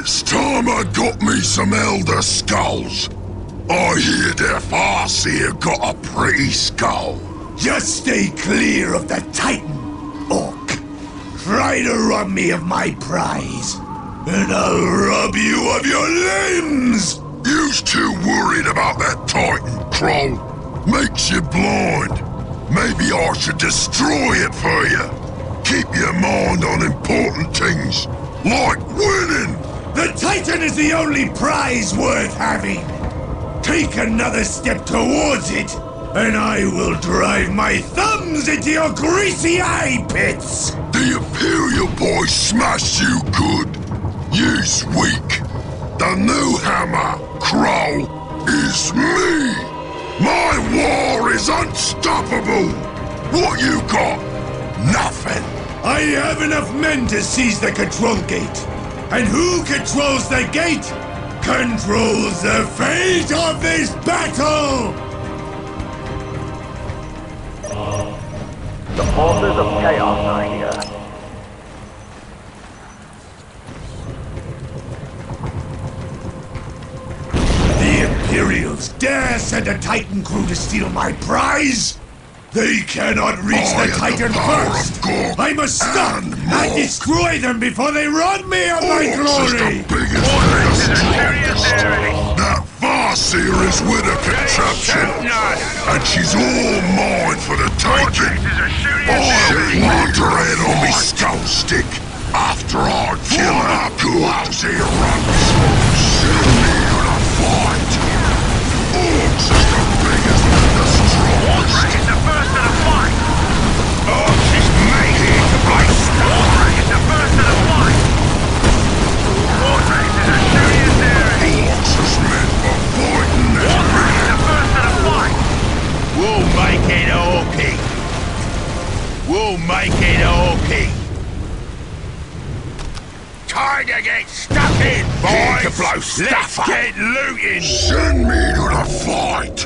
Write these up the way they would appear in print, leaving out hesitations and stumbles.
It's time I got me some Elder Skulls. I hear their Farseer got a pretty skull. Just stay clear of the Titan, Orc. Try to rob me of my prize, and I'll rob you of your limbs! You's too worried about that Titan, Crow. Makes you blind. Maybe I should destroy it for you. Keep your mind on important things, like winning! The Titan is the only prize worth having. Take another step towards it, and I will drive my thumbs into your greasy eye pits! The Imperial boy smashed you good. You's weak. The new hammer, Crow, is me! My war is unstoppable! What you got? Nothing! I have enough men to seize the control gate. And who controls the gate controls the fate of this battle! The forces of chaos are here. Imperials dare send a Titan crew to steal my prize? They cannot reach the Titan first! I must stop and destroy them before they rob me of my glory! That Farseer is with a contraption, and she's all mine for the Titan! I'll want her head on me skull stick after I kill her lousy runs! Orcs is the biggest and the strongest. Orc is the first to the fight. Orcs is made here to fight. Orc is the first to the fight. Orc is a serious area. Orcs is meant for fighting this. Orc is the first to the fight. We'll make it OP. We'll make it OP. Time to get stuck in, boys! To blow stuff up. Let's get looting! Send me to the fight!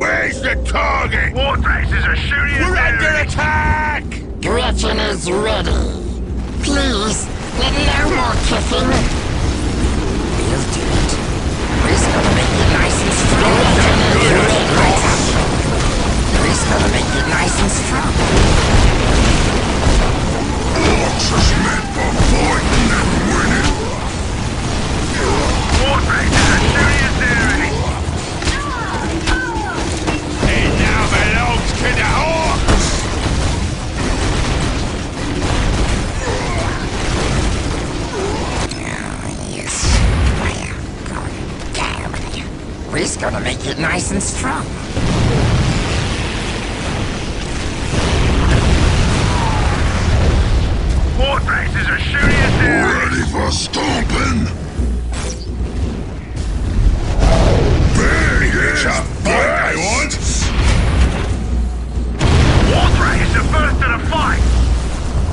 Where's the target? Warfaces are shooting. We're under attack! Gretchen is ready. Please, let no more kissing. We'll do it. This is gonna make you nice and strong. Gretchen is ready. This is gonna make you nice and strong. Orcs is meant for fighting and winning. Warface is a serious enemy. It now belongs to the Orcs. Oh, yes. Well, we're gonna make you nice and strong. Warfaces are shooting at them! Ready for stomping! There is a fight I want! Warface is the first to the fight!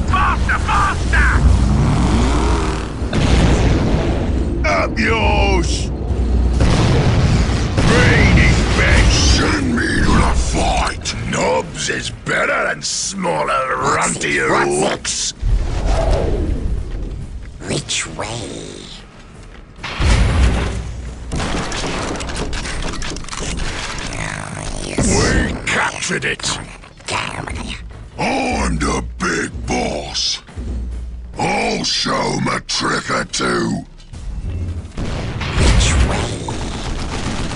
Faster, faster! Up yours! Brain is back! Send me to the fight! Nobs is better than smaller, runtier orcs! Which way? We captured it! I'm the big boss. I'll show 'em a trick or two. Which way?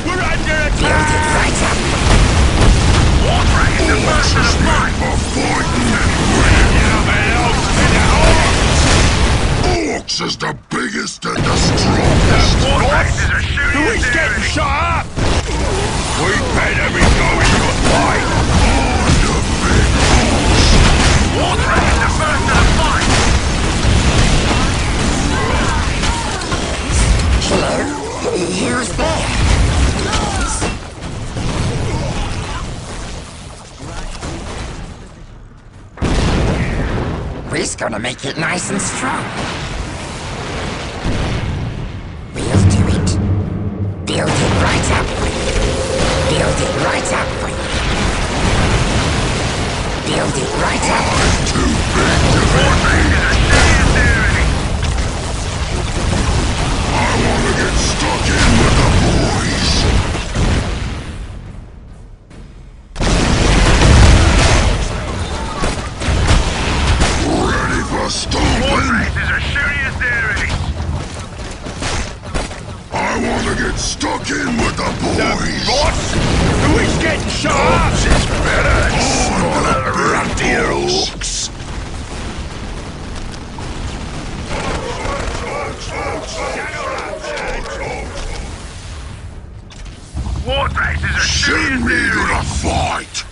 We're under attack! Right up! Warfare is the first of the fight! Fighting and winning! Now belongs to the Orcs! Orcs is the biggest and the strongest. Who's getting shot up? We better be going to fight. On the big boss. Warface is the first to the fight. Hello? Who's there? We're gonna make it nice and strong. We'll do it. Build it right up. Build it right up. build it right up. Too big to fail. I want to get stuck in with the boys. Ready for stomping? Races are shooting us already. I want to get stuck in with the boys. Who is getting shot? Gorgutz is better. Dear orcs. War races are shooting me to the fight.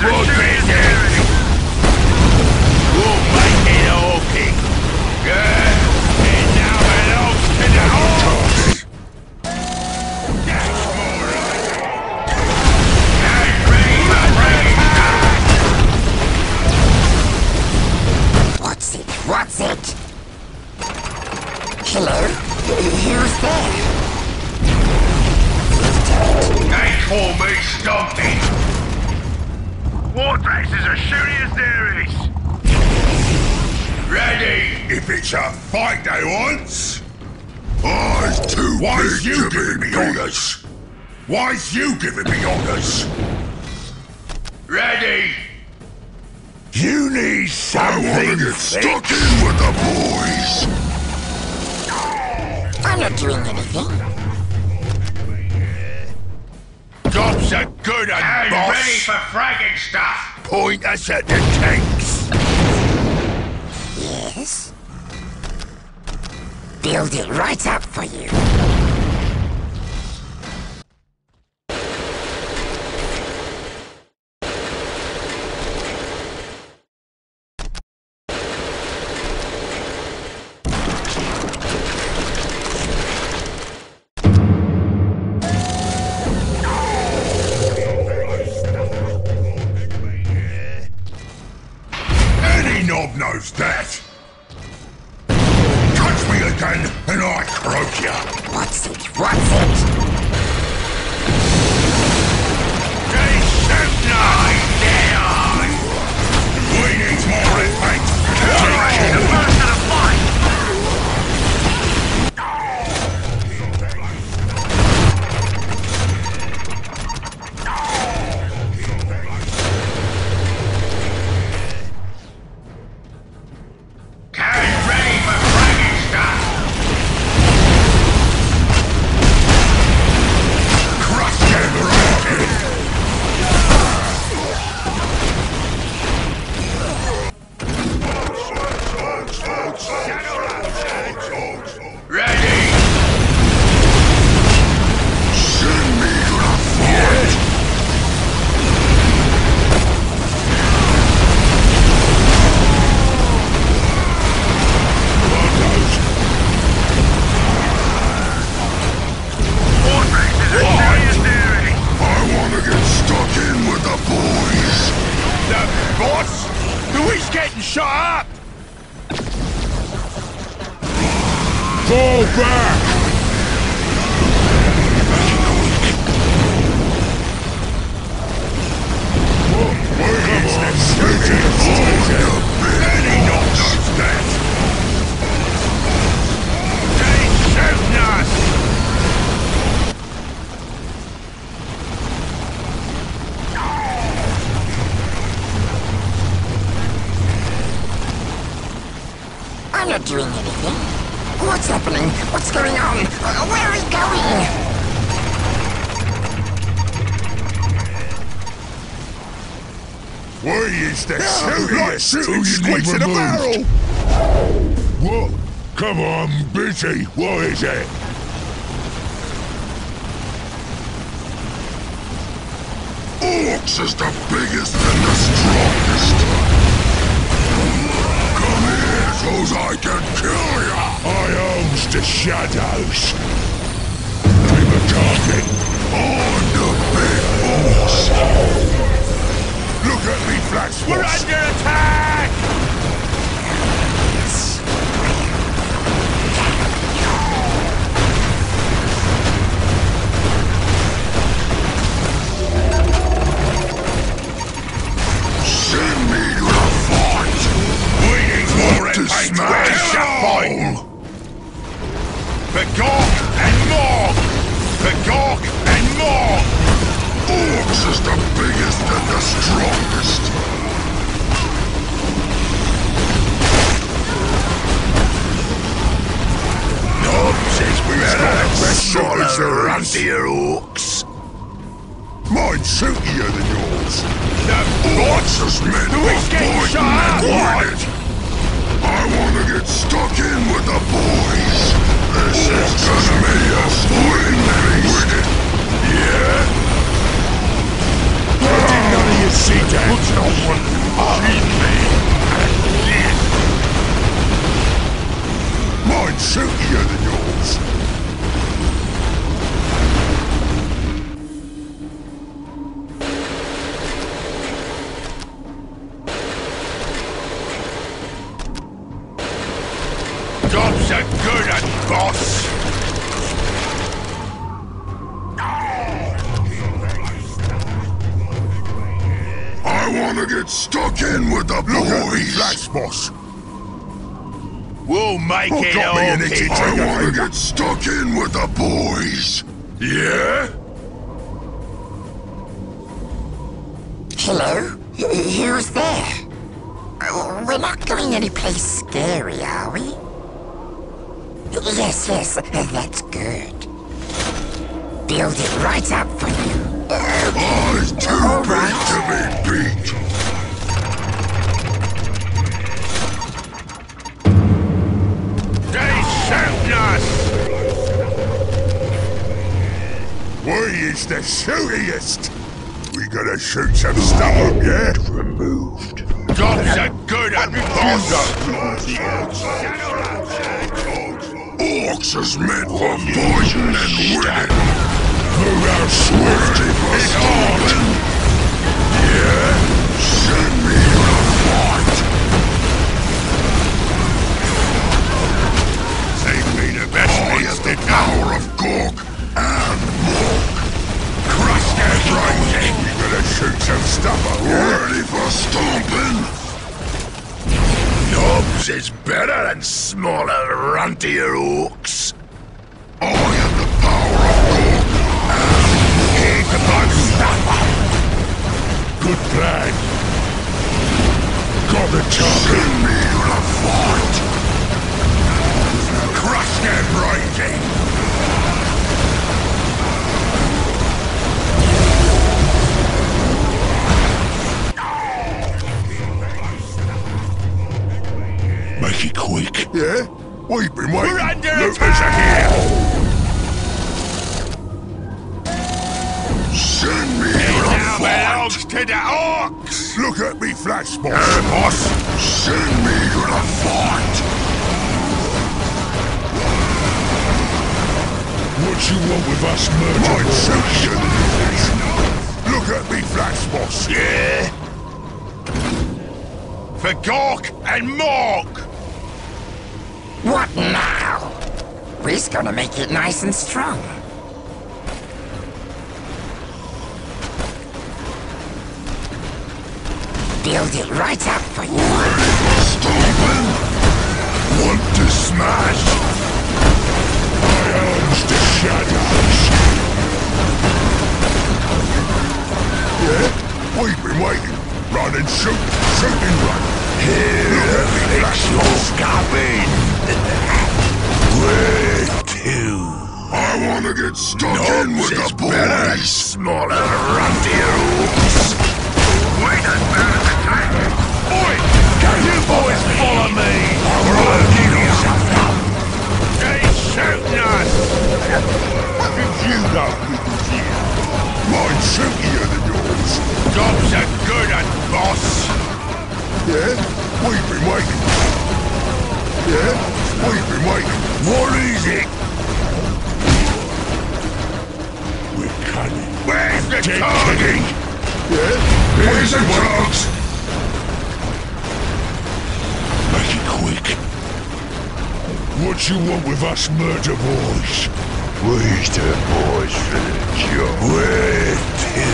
What is it? Orcs is the biggest and the strongest. Come here so's I can kill ya. I owns the shadows. I'm a target. I'm the big boss. Look at me, Flash Force. We're under attack! To smash a foil! The Gork and Morg! The Gork and Morg! Orcs is the biggest and the strongest! Nob says we've got a solid run to your orcs! Mine's shootier than yours! The orcs is meant for fighting and winning! I wanna get stuck in with the boys. This is just me exploiting them. Yeah? I did none of your secrets. Mine's silkier than yours. Job's a good one, boss. Get stuck in with the boys. Flash, boss. We'll make it okay. I want to get stuck in with the boys. Yeah? Hello? Who's there? We're not going anyplace scary, are we? Yes, yes, that's good. Build it right up for you. I'm too big to be beat. We is the shootiest. We gotta shoot some stuff up, yeah? Removed. Jobs are good at thunder. Orcs is meant for poison and winning. Move out swift, it's all in. Yeah? Send me a fight. Save me the best me of the power of Gork and Gork. Crush their brains in. You gotta shoot some stuff up. Ready for stomping? Nobs is better than smaller, runtier orcs. I am the power of Gork and Gork. Keep the bugs stuff up. Good plan. Got the chop in me on a fight. Crush their brains in. Make it quick. Yeah? We've been waiting. We're under attack! Send me a belongs to the orcs! Look at me, Flash, boss. Boss. Send me to the fight! What you want with us, murderer? Look at me, Flash, boss. Yeah? For Gork and Mork! What now? We're gonna make it nice and strong. Build it right up for you. Ready for stomping? Want to smash? I urge the shadows. Yeah, we've been waiting. Run and shoot, shoot and run. Here, fix your scabbing. Where to? I want to get stuck in with the boys. Smaller, runtier orcs. Wait a minute, attack. Oi, can you boys follow me? Or I'll give you something. They shooting us. What did you know? Mine's shootier than yours. Jobs are good at boss. Yeah, we've been waiting. Yeah, we've been waiting. What is it? We're cunning. Where's the target? Yeah, here's the drugs. Make it quick. What you want with us, murder boys? Where's the boys for the job? Where to?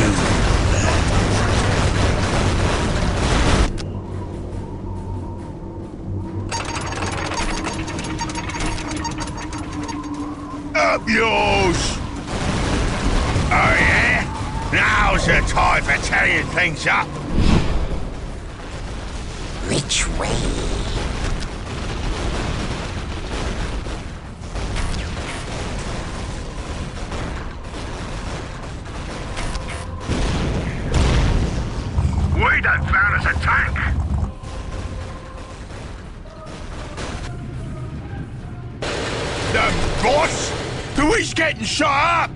Yours! Oh yeah? Now's the time for tearing things up! Which way? We done found us a tank! The boss? Who's getting shot up?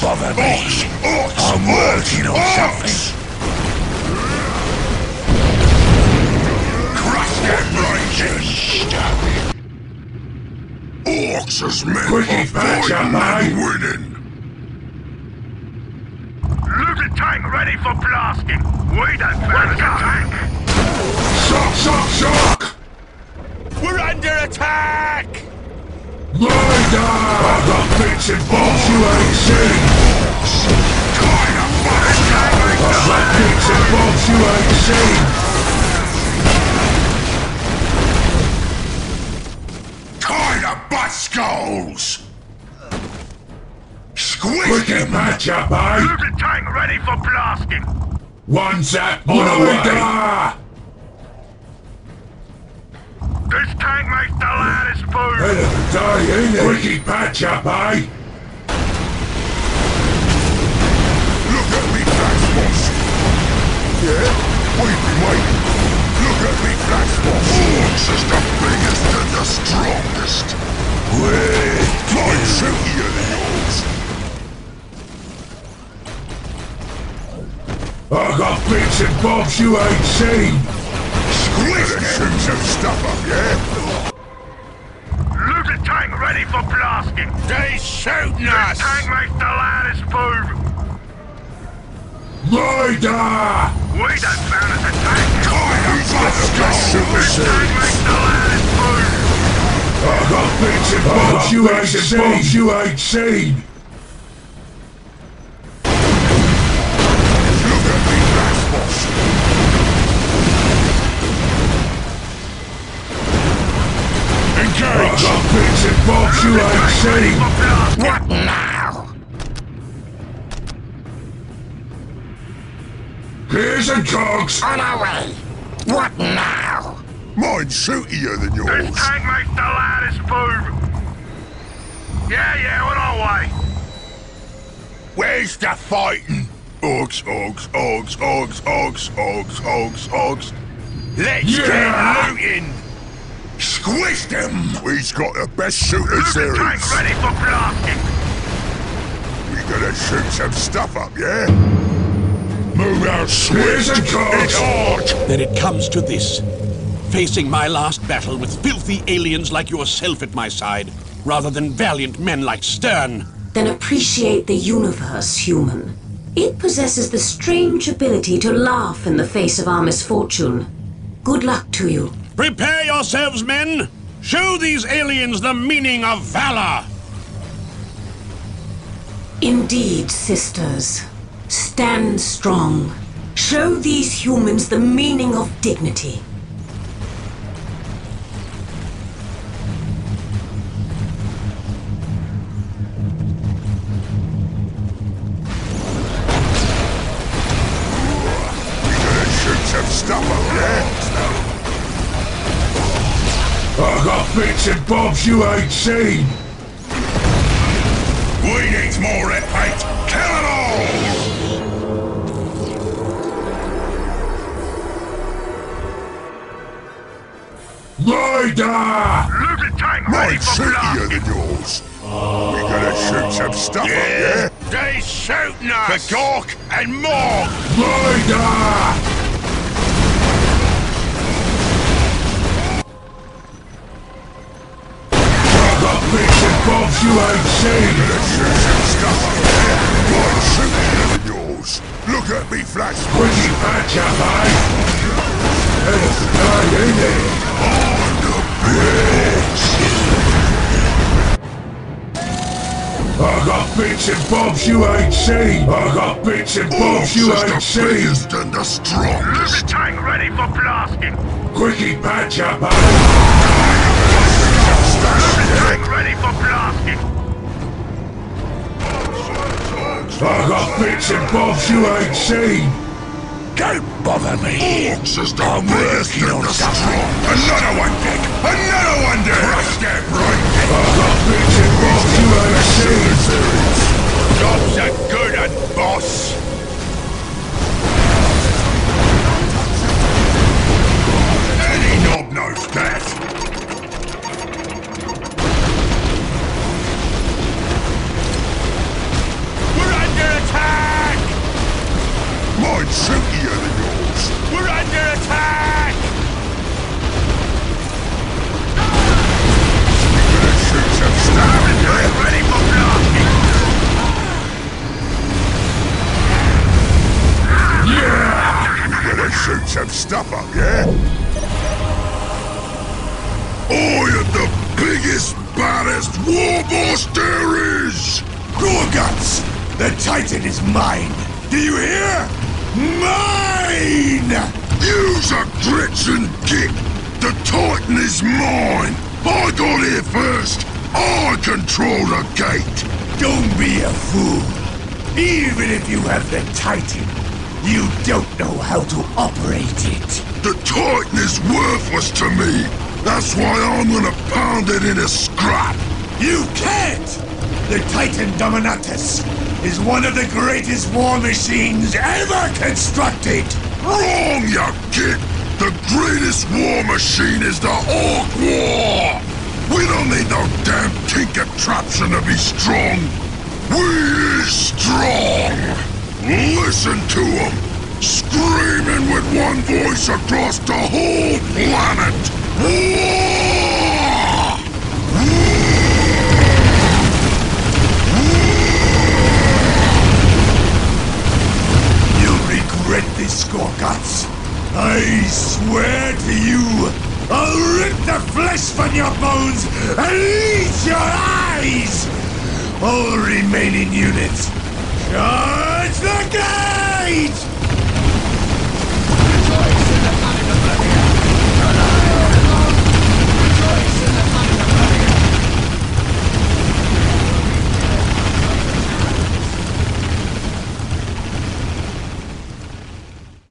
bother me. I'm working on something. Crush them, Rangers! Orcs as men of fighting and winning. Little tank ready for blasting. Wait and wake up! Tank. Shock, shock, shock! We're under attack! Murder! The pitch in punctuation! Kind of fucking the pitch in punctuation! Kind of butt skulls! Squish him, matchup, eh? Little tank ready for blasting! One's at murder! This tank makes the loudest boom! Head of the day, ain't it? Ricky patch up, eh? Look at me, black spots! Yeah? We've been waiting! Look at me, black spots! Orcs is the biggest and the strongest! We're flying through here, the orcs! I got bits and bobs you ain't seen! Squish some stuff up, yeah? Looted tank ready for blasting! They shooting us! This tank makes the loudest boom! Rider! We don't found us a tank! This tank makes the loudest boom! I got bits and bombs you ain't seen! Look at me, Black Boss! Engage! Got bits and bobs you ain't seen! What now? Gears and cogs! On our way! What now? Mine's shootier than yours! This tank makes the loudest boom! Yeah, on our way! Where's the fighting? Orcs! Let's get looting! Squish them! We've got the best shooters there is. Tank ready for blasting! We gotta shoot some stuff up, yeah? Move out, squish and cards! Then it comes to this. Facing my last battle with filthy aliens like yourself at my side, rather than valiant men like Stern. Then appreciate the universe, human. It possesses the strange ability to laugh in the face of our misfortune. Good luck to you. Prepare yourselves, men! Show these aliens the meaning of valor! Indeed, sisters. Stand strong. Show these humans the meaning of dignity. Bits and bobs you ain't seen! We need more at eight! Kill it all! Rider! Looted tank ready for blasting! Mine's shootier than yours! We gotta shoot some stuff up, yeah? They shootin' us! For Gork and more! Rider! Bobs you ain't seen! Look at me, Flash! Pretty patch up, eh? It's not in it! On the bridge! I got bits and bobs you ain't seen! And the strongest! Look at tank ready for blasting! Quickie patch up, eh? Tank ready for blasting! I got bits and bobs you ain't seen! Don't bother me! Orcs is the worst and the strongest! Another one, Dick! Another one, Dick! Crush that right, Dick! I got bits and bobs you ain't seen! Jobs are good and boss! Any knob knows that! even silkier than yours. We're under attack! We gotta shoot some starving men ready for blocking! Yeah! We gotta shoot some stuff up, yeah? I am the biggest, baddest warboss there is! Gorgutz! The Titan is mine! Do you hear? Mine! Use a grits and kick! The Titan is mine! I got here first! I control the gate! Don't be a fool! Even if you have the Titan, you don't know how to operate it! The Titan is worthless to me! That's why I'm gonna pound it into scrap! You can't! The Titan Dominatus is one of the greatest war machines ever constructed! Wrong, you kid! The greatest war machine is the Orc War! We don't need no damn kink contraption to be strong! We is strong! Listen to them! Screaming with one voice across the whole planet! War! You'll regret this, Gorgutz. I swear to you, I'll rip the flesh from your bones and eat your eyes! All remaining units, charge the gun!